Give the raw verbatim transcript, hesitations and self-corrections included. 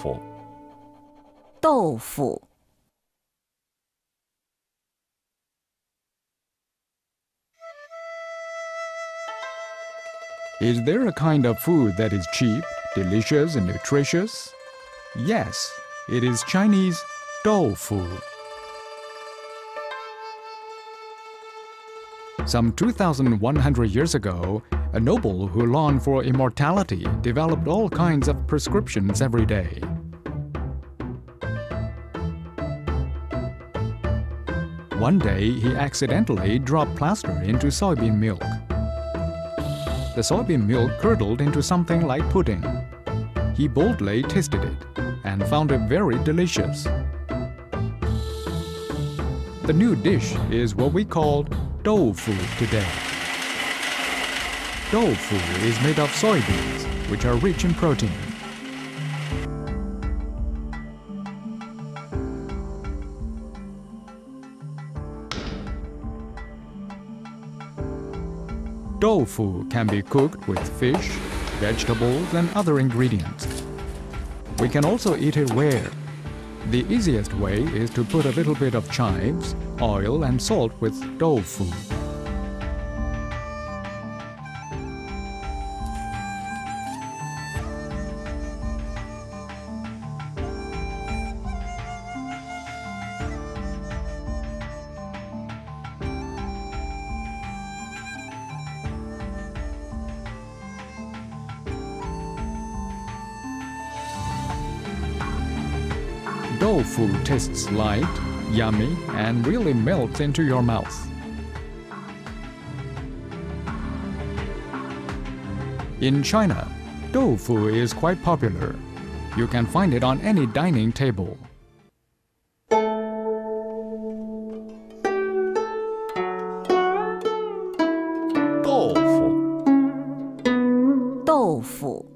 豆腐 豆腐 Is there a kind of food that is cheap, delicious, and nutritious? Yes, it is Chinese tofu. Some two thousand one hundred years ago, a noble who longed for immortality developed all kinds of prescriptions every day. One day, he accidentally dropped plaster into soybean milk. The soybean milk curdled into something like pudding. He boldly tasted it and found it very delicious. The new dish is what we call tofu today. Tofu is made of soybeans, which are rich in protein. Tofu can be cooked with fish, vegetables, and other ingredients. We can also eat it where. The easiest way is to put a little bit of chives, oil, and salt with tofu. Tofu tastes light, yummy, and really melts into your mouth. In China, tofu is quite popular. You can find it on any dining table. Tofu. Tofu.